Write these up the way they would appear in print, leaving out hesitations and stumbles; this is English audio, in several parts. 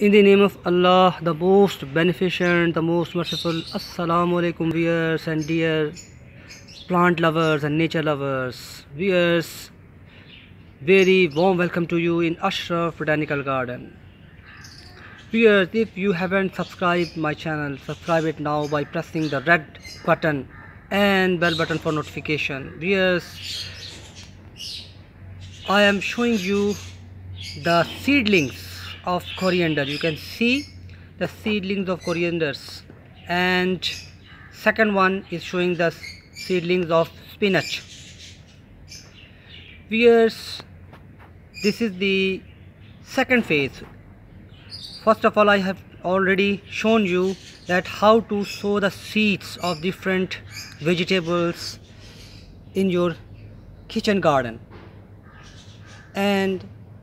In the name of Allah, the most beneficent, the most merciful. Assalamu alaikum viewers and dear plant lovers and nature lovers. Viewers, very warm welcome to you in Ashraf Botanical Garden. Viewers, if you haven't subscribed my channel, subscribe it now by pressing the red button and bell button for notification. Viewers, I am showing you the seedlings of coriander. You can see the seedlings of corianders, and second one is showing the seedlings of spinach. Viewers, this is the second phase. First of all, I have already shown you that how to sow the seeds of different vegetables in your kitchen garden, and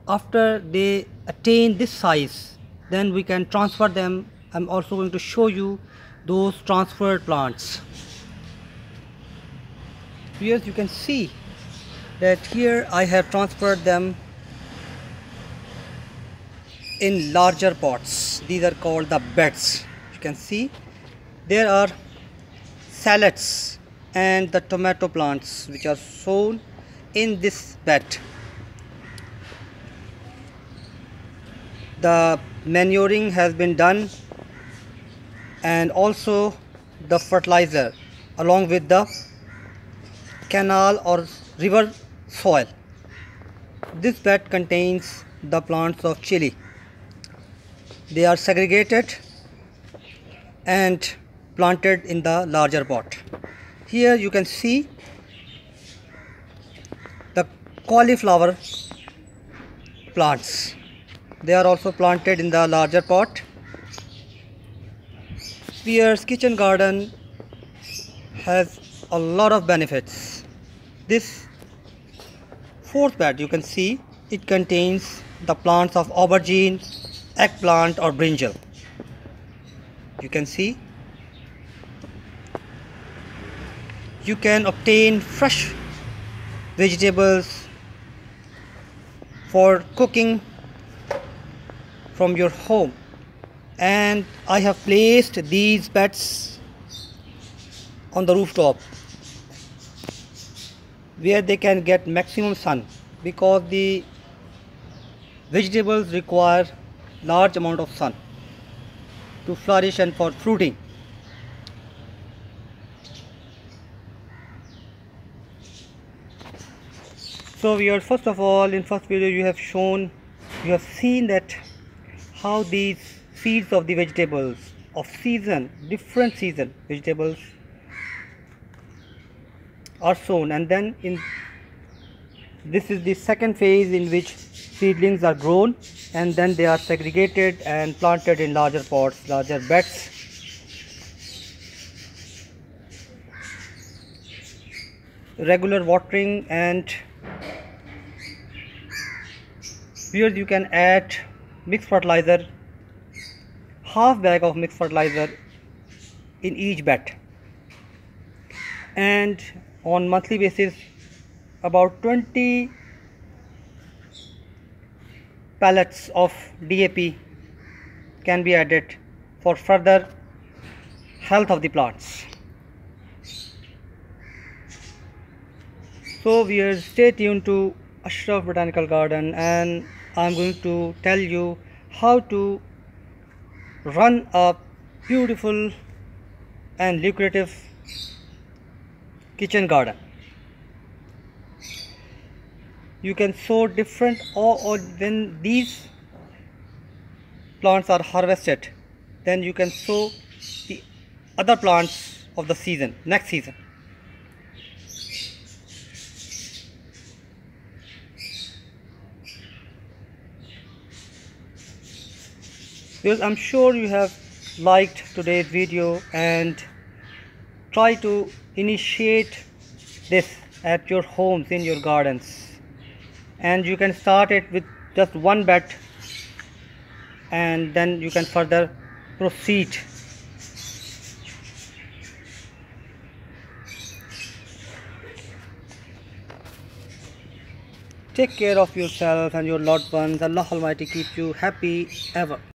after they attain this size, then we can transfer them. I'm also going to show you those transferred plants. Here you can see that here I have transferred them in larger pots. These are called the beds. You can see there are salads and the tomato plants which are sown in this bed. The manuring has been done, and also the fertilizer along with the canal or river soil. This bed contains the plants of chilli. They are segregated and planted in the larger pot. Here you can see the cauliflower plants. They are also planted in the larger pot. Viewers, kitchen garden has a lot of benefits. This fourth bed, you can see it contains the plants of aubergine, eggplant or brinjal. You can see you can obtain fresh vegetables for cooking from your home, and I have placed these beds on the rooftop where they can get maximum sun, because the vegetables require large amount of sun to flourish and for fruiting. So we are, first of all, in first video you have seen that how these seeds of the vegetables of season, different season vegetables are sown, and then in this is the second phase in which seedlings are grown, and then they are segregated and planted in larger pots, larger beds. Regular watering, and here you can add mixed fertilizer, half bag of mixed fertilizer in each bed, and on monthly basis about 20 pallets of DAP can be added for further health of the plants. So viewers, stay tuned to Ashraf Botanical Garden, and I'm going to tell you how to run a beautiful and lucrative kitchen garden. You can sow different, or when these plants are harvested, then you can sow the other plants of the season, next season. Because I'm sure you have liked today's video, and try to initiate this at your homes, in your gardens, and you can start it with just one bed, and then you can further proceed. Take care of yourself and your loved ones. Allah Almighty keep you happy ever.